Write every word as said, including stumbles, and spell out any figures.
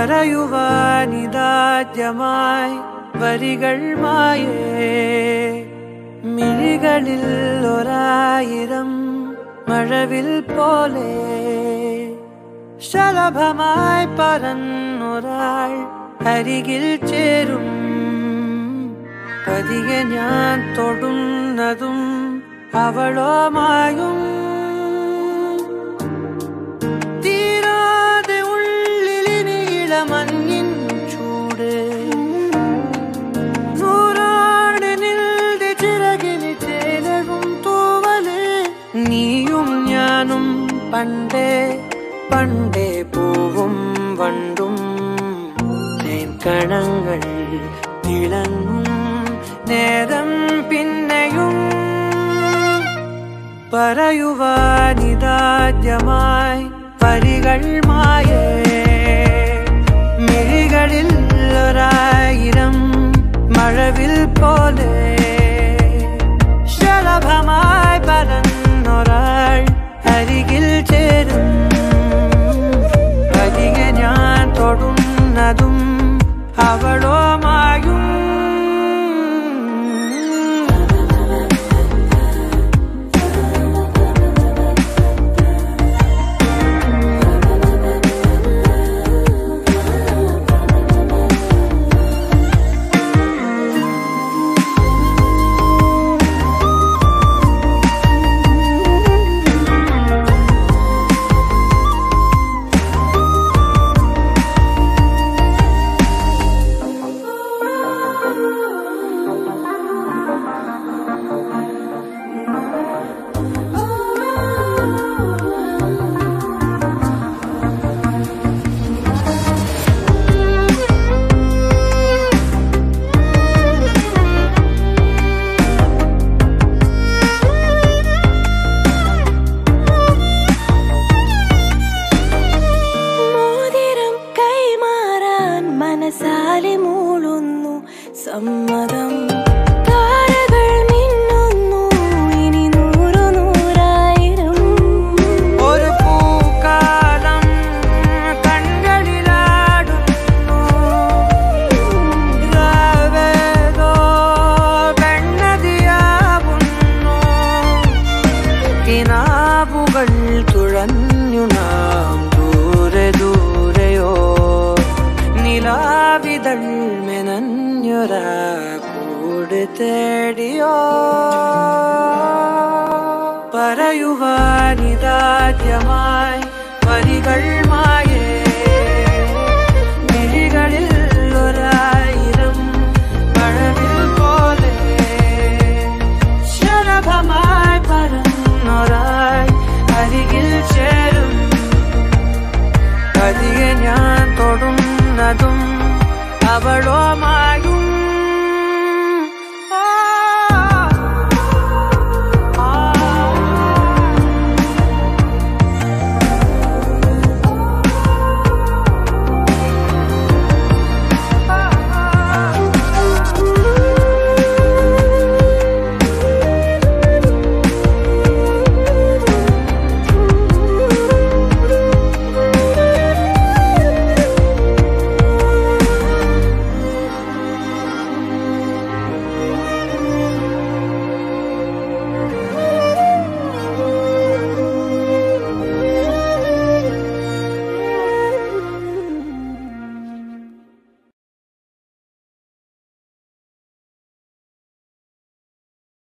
கரையுவானிதாத்யமாய் வரிகள் மாயே மிழிகளில் ஓராயிரம் மழவில் போலே ஷலபமாய் பரன்னொராள் அருகில் சேரும் பதிய ஞான் தொடுன்னதும் அவளோ மாயும் தீராத உள்ளில் இளமண்ணின் சூடு நூறாடு நில்து சிறகினி சேலவும் தூவலே நீயும் ஞானும் பண்டே பண்டே பூவும் வண்டும் கணங்கள் திளங்கும் நேரம் பின்னையும் பரையுவானிதாத்யமாய் பரிகள் மாயே மிழிகளில் ஓராயிரம் மழவில் போலே ஷலபமாய் பரன்னொராள் அருகில் சேரும் அதிக ஞான் தொடுன்னதும் அவளோ மாயும் Parayuvanidhatyamai